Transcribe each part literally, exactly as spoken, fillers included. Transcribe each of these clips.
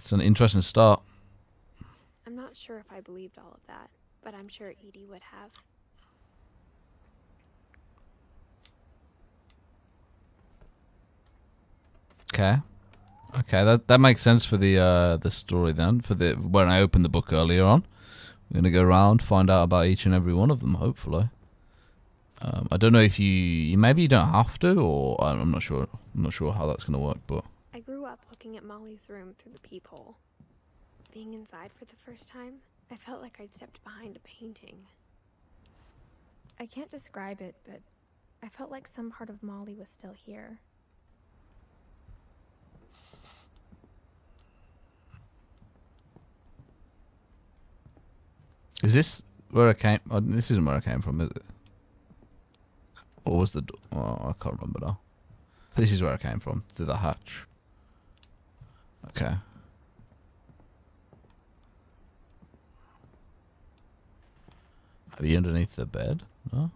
That's an interesting start. I'm not sure if I believed all of that, but I'm sure Edie would have. Okay. Okay, that that makes sense for the uh the story then. For the when I opened the book earlier on, we're gonna go around, find out about each and every one of them. Hopefully, um, I don't know if you maybe you don't have to, or I'm not sure. I'm not sure how that's gonna work. But I grew up looking at Molly's room through the peephole. Being inside for the first time, I felt like I'd stepped behind a painting. I can't describe it, but I felt like some part of Molly was still here. Is this where I came? Oh, this isn't where I came from, is it? Or was the? Oh, I can't remember now. This is where I came from, through the hatch. Okay. Are you underneath the bed? No.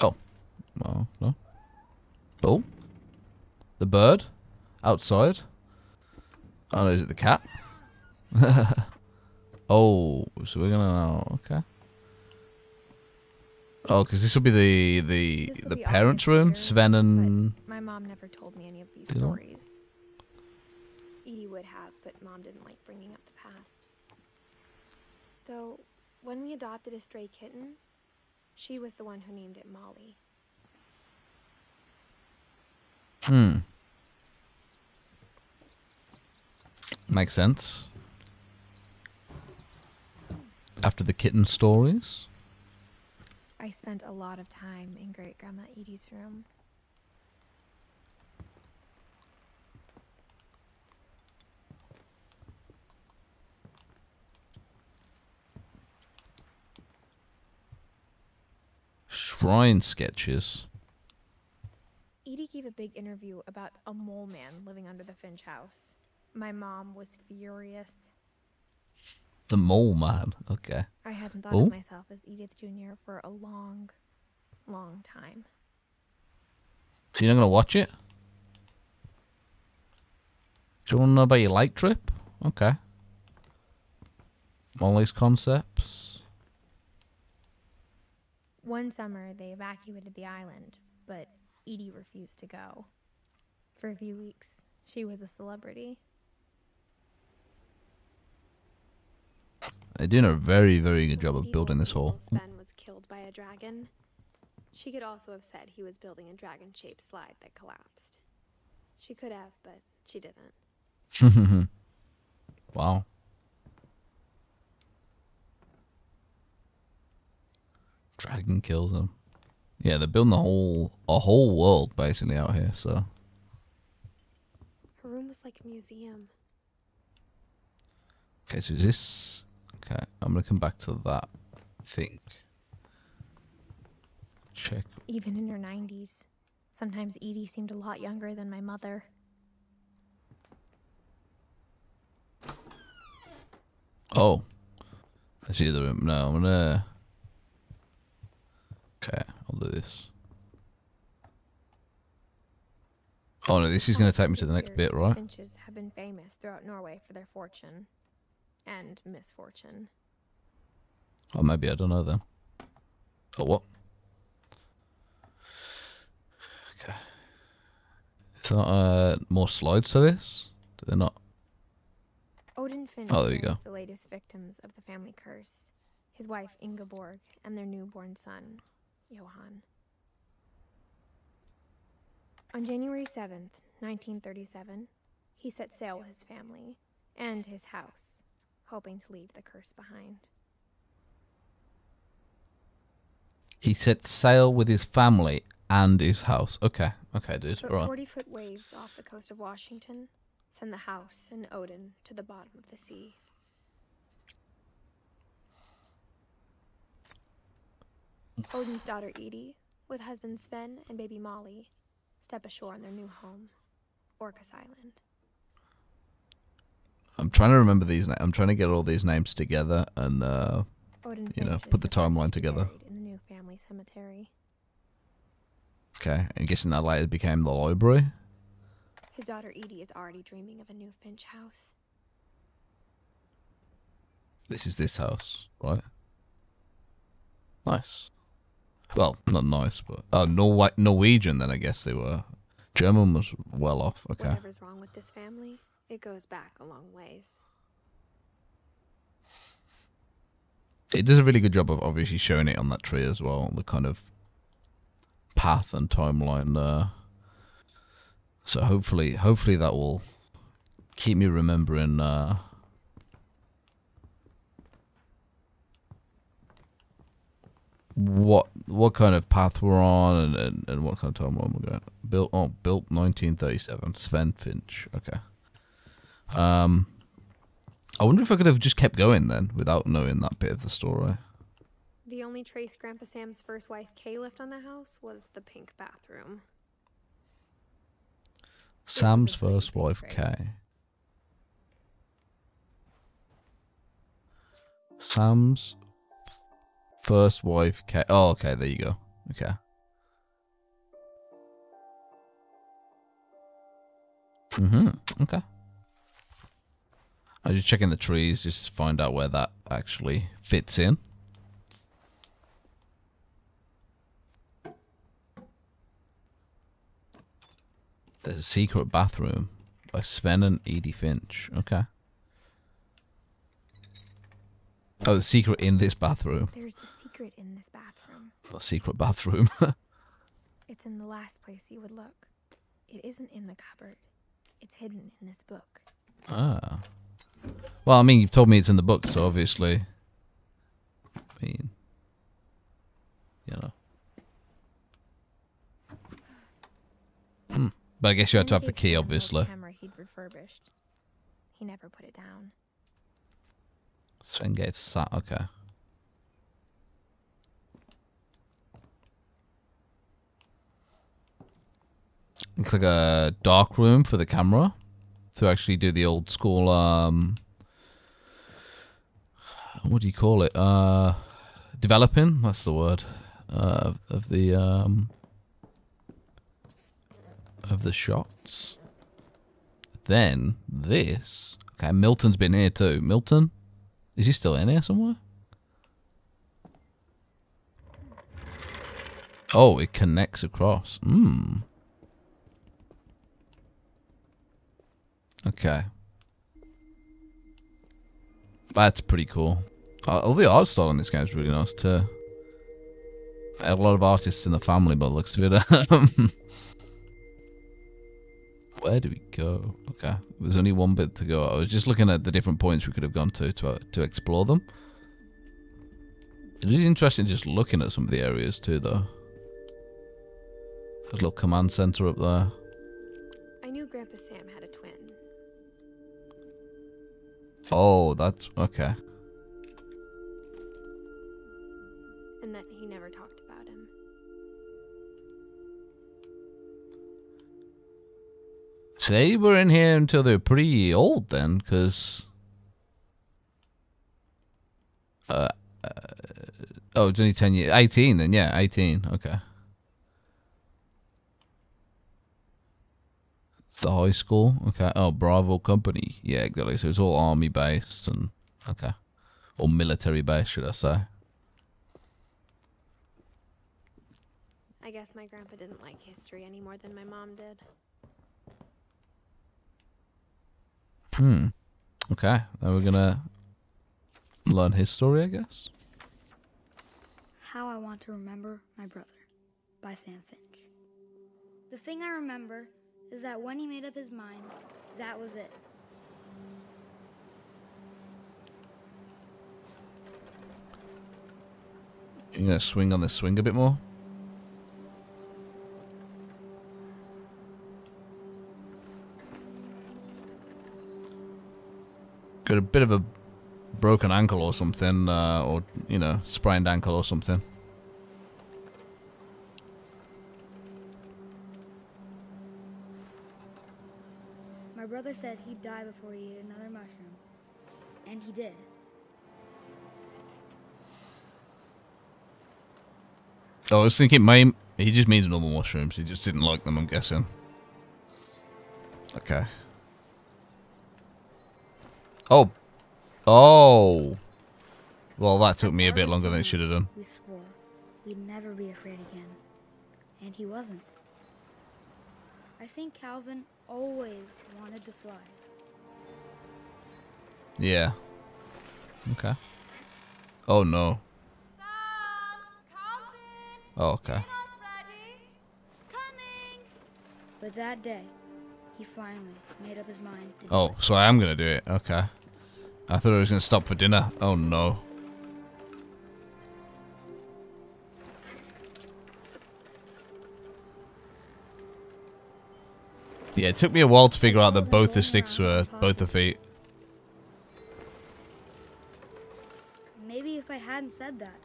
Oh. No. No. Oh. The bird outside. Oh, no, is it the cat? Oh, so we're gonna oh, okay. Oh, because this will be the the the parents' room, Sven and. My mom never told me any of these stories. Edie would have, but Mom didn't like bringing up the past. Though, when we adopted a stray kitten, she was the one who named it Molly. Hmm. Makes sense. After the kitten stories, I spent a lot of time in Great Grandma Edie's room. Shrine sketches. Edie gave a big interview about a mole man living under the Finch house. My mom was furious. The mole man. Okay. I hadn't thought Ooh. of myself as Edith Junior for a long, long time. So you're not gonna watch it? Do you wanna know about your light trip? Okay. Molly's concepts. One summer they evacuated the island, but Edie refused to go. For a few weeks, she was a celebrity. They're doing a very, very good job of building this hall. Sven was killed by a dragon. She could also have said he was building a dragon-shaped slide that collapsed. She could have, but she didn't. Wow. Dragon kills him. Yeah, they're building a whole a whole world basically out here. So. Her room was like a museum. Okay, so is this? Okay, I'm gonna come back to that. I think. Check. Even in her nineties, sometimes Edie seemed a lot younger than my mother. Oh, I see the room. No, I'm gonna. Okay, I'll do this. Oh no, this is gonna take me to the next bit, right? The Finches have been famous throughout Norway for their fortune. And misfortune. Oh, maybe I don't know then. Oh, what? Okay. Is there not uh, more slides to this? Do they not? Odin Finch oh, there you go. The latest victims of the family curse. His wife Ingeborg and their newborn son, Johan. On January seventh, nineteen thirty-seven, he set sail with his family and his house, hoping to leave the curse behind. He set sail with his family and his house. Okay, okay, dude. But forty-foot waves off the coast of Washington send the house and Odin to the bottom of the sea. Odin's daughter Edie, with husband Sven and baby Molly, step ashore on their new home, Orcas Island. I'm trying to remember these. I'm trying to get all these names together and, uh, you know, put the timeline together. In the new family cemetery. Okay, I'm guessing that later became the library. His daughter Edie is already dreaming of a new Finch house. This is this house, right? Nice. Well, not nice, but... Oh, Nor Norwegian then, I guess they were. German was well off, okay. Whatever's wrong with this family, it goes back a long ways. It does a really good job of obviously showing it on that tree as well, the kind of path and timeline there. So hopefully, hopefully that will keep me remembering... Uh, what what kind of path we're on and, and, and what kind of timeline we're going. Built oh built nineteen thirty-seven. Sven Finch. Okay. Um I wonder if I could have just kept going then without knowing that bit of the story. The only trace Grandpa Sam's first wife Kay left on the house was the pink bathroom. Sam's first wife Kay. Sam's First wife, Kay. Oh, okay, there you go. Okay. Mm-hmm, okay. I'm just checking the trees, just to find out where that actually fits in. There's a secret bathroom by Sven and Edie Finch. Okay. Oh, the secret in this bathroom. There's a secret in this bathroom. A secret bathroom. It's in the last place you would look. It isn't in the cupboard. It's hidden in this book. Ah. Well, I mean, you've told me it's in the book, so obviously... I mean... You know. Hmm. But I guess you had to have the key, obviously. Camera he'd refurbished. He never put it down. Sven gave Sam, okay. Looks like a dark room for the camera to actually do the old school, um, what do you call it? Uh, developing, that's the word, uh, of the, um, of the shots. Then this, okay, Milton's been here too. Milton? Is he still in here somewhere? Oh, it connects across. Hmm. Okay. That's pretty cool. All the art style in this game is really nice too. I had a lot of artists in the family, but it looks a bit. Where do we go? Okay, there's only one bit to go. I was just looking at the different points we could have gone to to, to explore them. It is interesting just looking at some of the areas too, though. There's a little command center up there. I knew Grandpa Sam had a twin. Oh, that's... okay. And that he never talked about him. So they were in here until they were pretty old then, because... Uh, uh, oh, it's only ten years. eighteen then, yeah, eighteen, okay. It's the high school, okay. Oh, Bravo Company. Yeah, exactly, so it's all army-based and... okay. Or military-based, should I say. I guess my grandpa didn't like history any more than my mom did. Hmm. Okay. Now we're gonna learn his story, I guess. How I Want to Remember My Brother by Sam Finch. The thing I remember is that when he made up his mind, that was it. You're gonna swing on this swing a bit more? Got a bit of a broken ankle or something, uh, or, you know, sprained ankle or something. My brother said he'd die before he ate another mushroom, and he did. Oh, I was thinking, my, he just means normal mushrooms. He just didn't like them, I'm guessing. Okay. Oh. Oh. Well, that took me a bit longer than it should have done. We swore we'd never be afraid again. And he wasn't. I think Calvin always wanted to fly. Yeah. Okay. Oh no. Sam, Calvin. Oh, okay. Coming. But that day, he finally made up his mind to Oh, do it. So I am going to do it. Okay. I thought I was going to stop for dinner. Oh no. Yeah, it took me a while to figure out that both the sticks were both the feet. Maybe if I hadn't said that.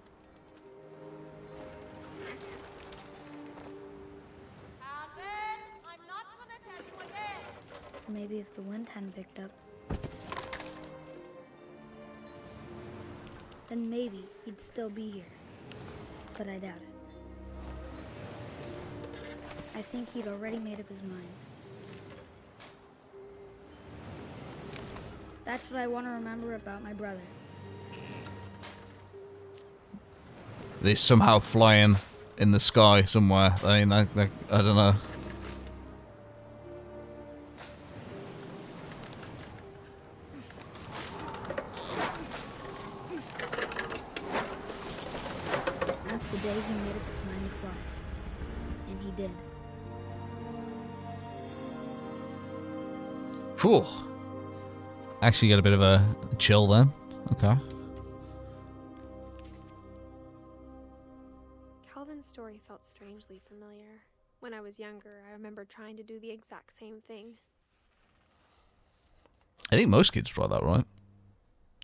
I'm not gonna tell you again. Maybe if the wind hadn't picked up. Then maybe he'd still be here. But I doubt it. I think he'd already made up his mind. That's what I want to remember about my brother. They're somehow flying in the sky somewhere. I mean, that, that, I don't know. That's the day he made up his mind to fly. And he did. Cool. Actually get a bit of a chill then. Okay. Calvin's story felt strangely familiar. When I was younger, I remember trying to do the exact same thing. I think most kids try that, right?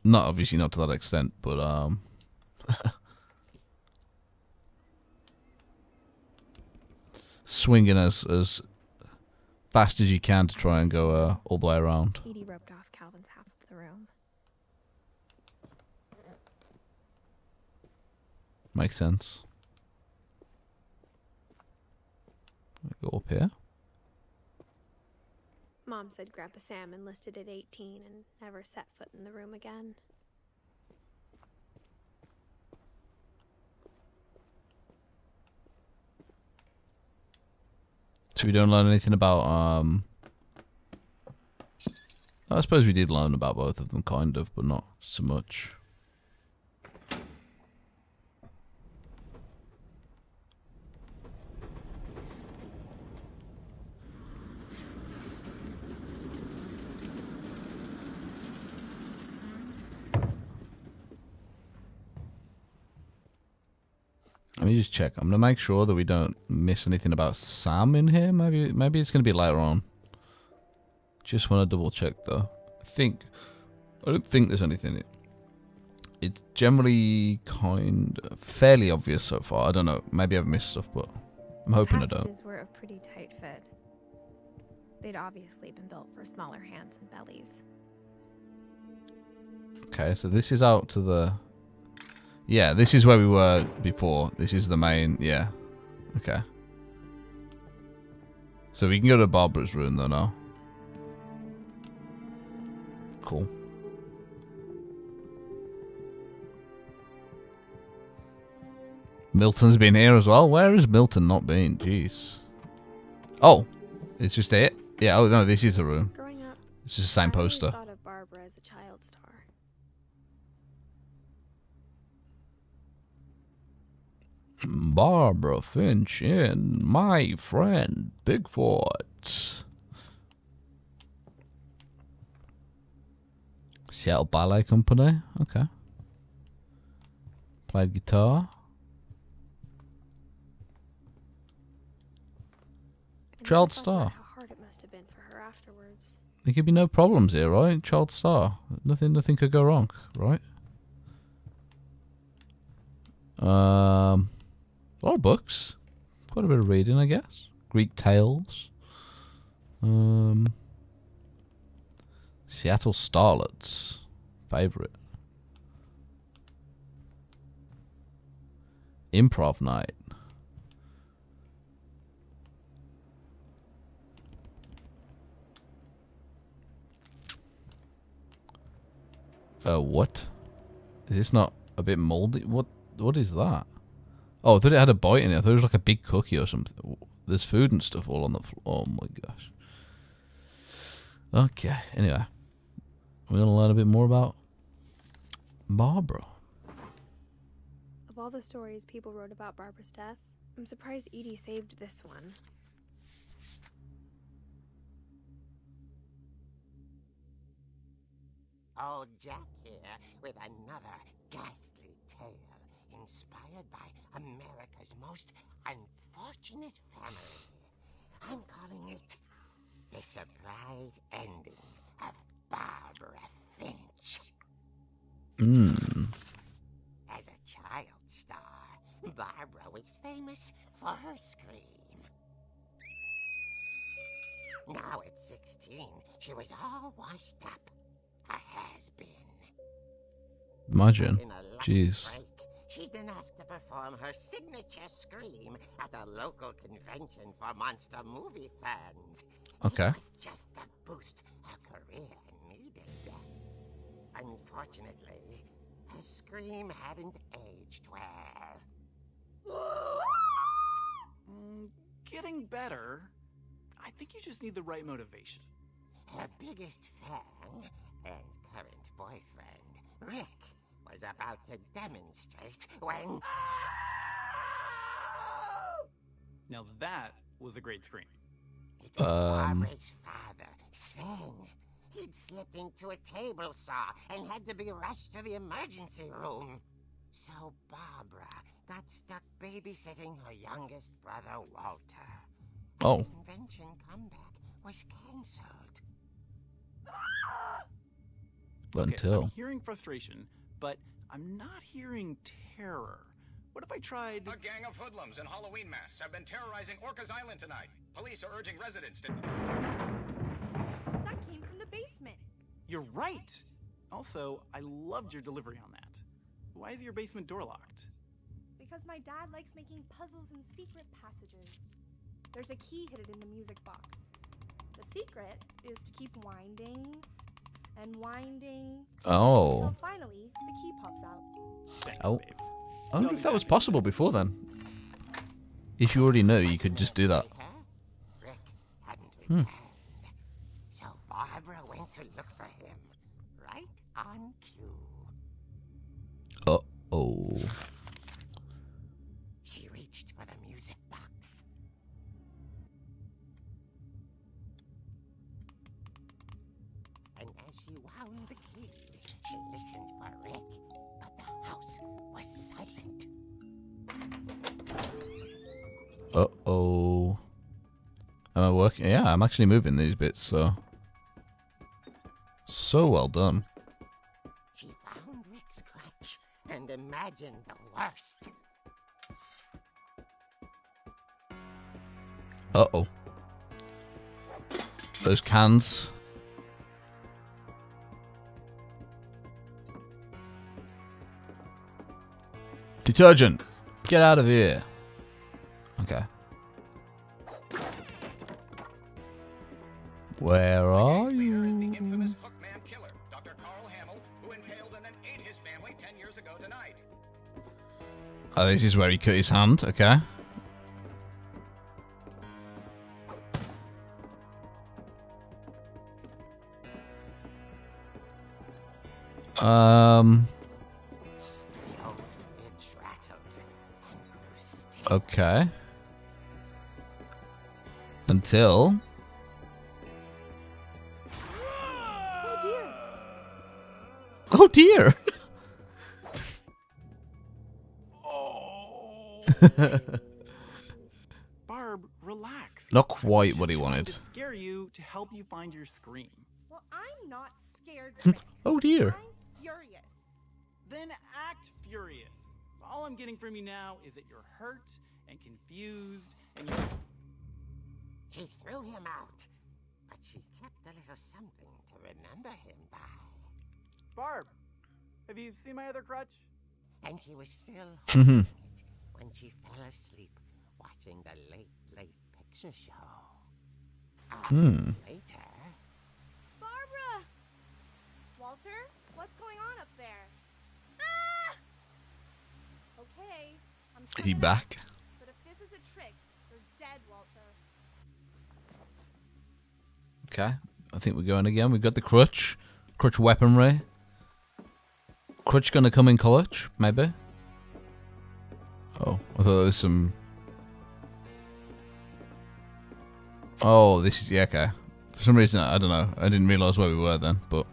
Not obviously not to that extent, but um swinging as as fast as you can to try and go uh, all the way around. Edie roped off Calvin's half of the room. Makes sense. Go up here. Mom said Grandpa Sam enlisted at eighteen and never set foot in the room again. So we don't learn anything about um I suppose we did learn about both of them, kind of, but not so much. Let me just check. I'm gonna make sure that we don't miss anything about Sam in here. Maybe, maybe it's gonna be later on. Just want to double check though. I think I don't think there's anything. It's generally kind of fairly obvious so far. I don't know. Maybe I've missed stuff, but I'm hoping I don't. The passages were a pretty tight fit. They'd obviously been built for smaller hands and bellies. Okay, so this is out to the. Yeah, this is where we were before. This is the main. Yeah. Okay. So we can go to Barbara's room though now. Cool. Milton's been here as well. Where has Milton not been? Jeez. Oh, it's just it. Yeah. Oh no, this is the room. Growing up, it's just the same poster. I thought of Barbara as a child star. Barbara Finch in My Friend Bigfoot. Seattle Ballet Company. Okay. Played guitar. Child star. How hard it must have been for her afterwards. There could be no problems here, right? Child star. Nothing, nothing could go wrong, right? Um. A lot of books. Quite a bit of reading, I guess. Greek tales. Um, Seattle Starlets. Favorite. Improv night. Uh, what? Is this not a bit moldy? What? What is that? Oh, I thought it had a bite in it. I thought it was like a big cookie or something. There's food and stuff all on the floor. Oh my gosh. Okay, anyway. We're going to learn a bit more about Barbara. Of all the stories people wrote about Barbara's death, I'm surprised Edie saved this one. Old Jack here with another ghastly tale inspired by America's most unfortunate family. I'm calling it The Surprise Ending of Barbara Finch. Mm. As a child star, Barbara was famous for her scream. Now at sixteen, she was all washed up. A has-been. Imagine. Jeez. She'd been asked to perform her signature scream at a local convention for monster movie fans. Okay. It was just the boost her career needed. Unfortunately, her scream hadn't aged well. Mm, getting better. I think you just need the right motivation. Her biggest fan and current boyfriend, Rick, was about to demonstrate when... Now that was a great scream. It was um... Barbara's father, Sven. He'd slipped into a table saw and had to be rushed to the emergency room. So Barbara got stuck babysitting her youngest brother, Walter. Oh. The convention comeback was cancelled. Until okay, I'm hearing frustration, but I'm not hearing terror. What if I tried... A gang of hoodlums in Halloween masks have been terrorizing Orcas Island tonight. Police are urging residents to... That came from the basement. You're right. Also, I loved your delivery on that. Why is your basement door locked? Because my dad likes making puzzles and secret passages. There's a key hidden in the music box. The secret is to keep winding... and winding. Oh. Until finally, the key pops out. Thanks, oh. Babe. I don't think that was possible before then. If you already knew, you could just do that. Rick hadn't returned. So Barbara went to look for him. Right on cue. Uh-oh. She reached for the music box. And as she wound the key, she listened for Rick, but the house was silent. Uh-oh. Am I working? Yeah, I'm actually moving these bits, so... So well done. She found Rick's crutch and imagined the worst. Uh-oh. Those cans... Detergent! Get out of here! Okay. Where are you? Is the infamous Hookman killer, Doctor Carl Hamill, who impaled and then ate his family ten years ago tonight. Oh, this is where he cut his hand, okay. Um... Okay. Until. Oh dear. Oh dear. Oh. Barb, relax. Not quite what he wanted. To scare you to help you find your scream. Well, I'm not scared. Oh dear. I'm furious. Then act furious. All I'm getting from you now is that you're hurt and confused and you... She threw him out, but she kept a little something to remember him by. Barb, have you seen my other crutch? And she was still holding it when she fell asleep watching the late, late picture show. Hours hmm. later... Barbara! Walter, what's going on there. Ah! Okay. I'm sorry. Is he back? But if this is a trick, you're dead, Walter. Okay. I think we're going again. We've got the crutch. Crutch weaponry. Crutch gonna come in clutch, maybe? Oh, I thought there was some... Oh, this is... Yeah, okay. For some reason, I don't know. I didn't realise where we were then, but...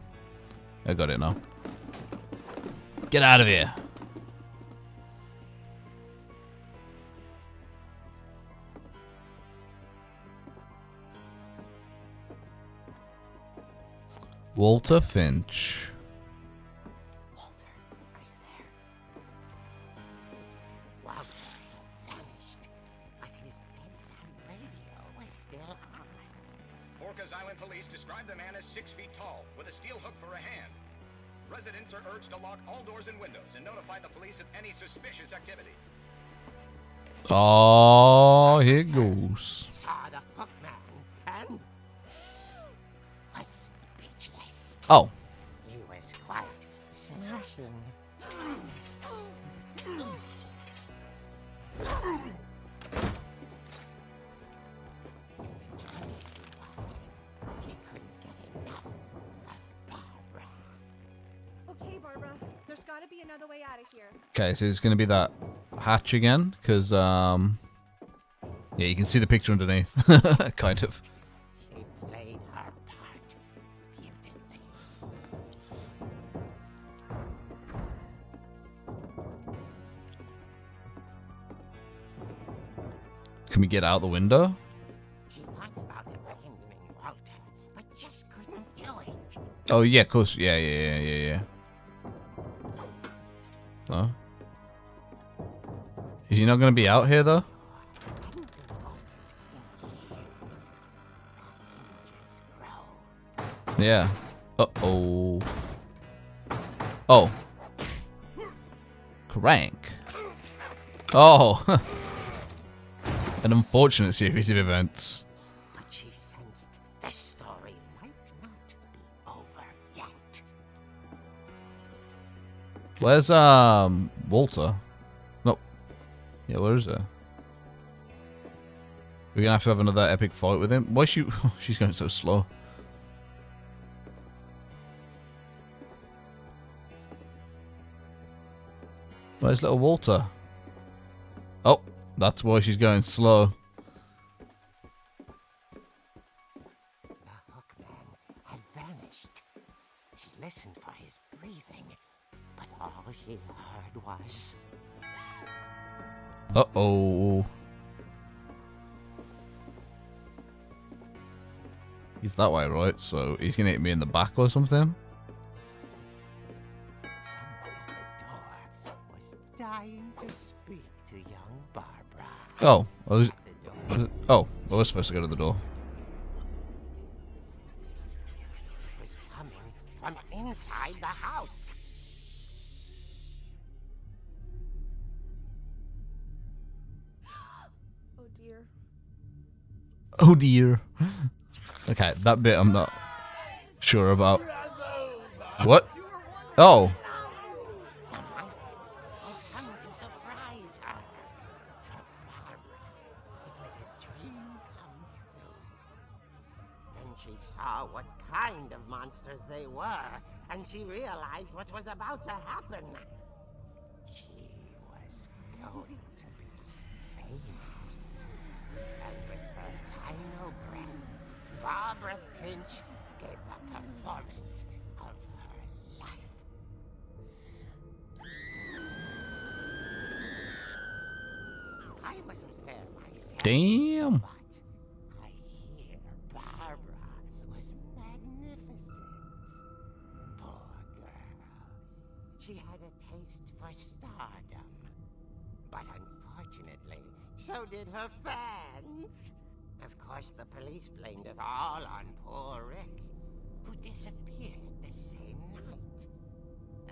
I got it now. Get out of here! Walter Finch. Walter, are you there? Walter vanished, but his bedside radio was still on. Orcas Island police describe the man as six feet tall, with a steel hook for a hand. Residents are urged to lock all doors and windows and notify the police of any suspicious activity. Oh, here goes. Saw the hook man and was. Oh. He was quite smashing. He couldn't get enough of Barbara. Okay, Barbara, there's got to be another way out of here. Okay, so it's going to be that hatch again, because, um, yeah, you can see the picture underneath, kind of. Can we get out the window? She thought about abandoning Walter, but just couldn't do it. Oh yeah, of course. Yeah, yeah, yeah, yeah, yeah. No. Is he not gonna be out here though? Yeah. Uh oh. Oh. Crank. Oh. An unfortunate series of events. But she sensed the story might not be over yet. Where's um Walter? No. Yeah, where is he? We're gonna have to have another epic fight with him. Why is she? She's going so slow. Where's little Walter? Oh. That's why she's going slow. The hook man had vanished. She listened for his breathing, but all she heard was... Uh-oh. He's that way, right? So he's going to hit me in the back or something? Oh, I was, oh, I was supposed to go to the door. It was coming from inside the house. Oh dear. Oh dear. Okay, that bit I'm not sure about. What? Oh. What kind of monsters they were, and she realized what was about to happen. She was going to be famous. And with her final breath, Barbara Finch gave the performance of her life. I wasn't there myself. Damn. She had a taste for stardom, but unfortunately, so did her fans. Of course, the police blamed it all on poor Rick, who disappeared the same night.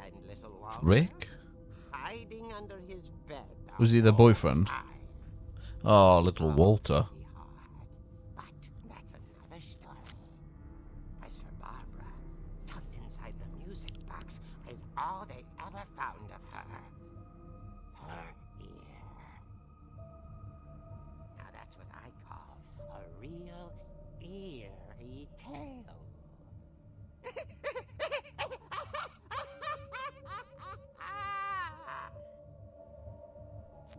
And little Walter, Rick? Hiding under his bed. Was he the boyfriend? Time. Oh, little Walter. But that's another story. As for Barbara, tucked inside inside the music box is all they ever found of her. Her ear. Now that's what I call a real eerie tale.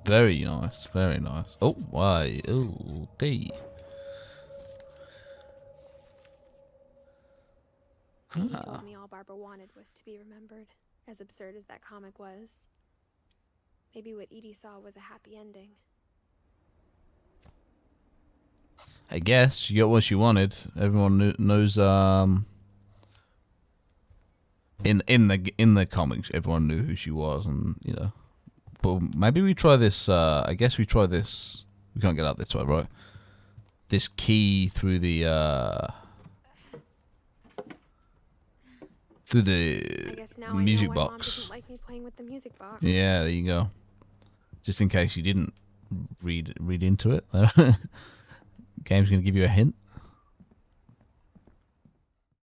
Very nice, very nice. Oh, why? Okay. She told me all Barbara wanted was to be remembered, as absurd as that comic was. Maybe what Edie saw was a happy ending. I guess she got what she wanted. Everyone knew, knows. Um, in in the in the comics, everyone knew who she was, and you know. But maybe we try this. Uh, I guess we try this. We can't get out this way, right? This key through the. Uh, Through the I guess now music I know why box. Mom didn't like me playing with the music box. Yeah, there you go. Just in case you didn't read read into it, game's gonna give you a hint.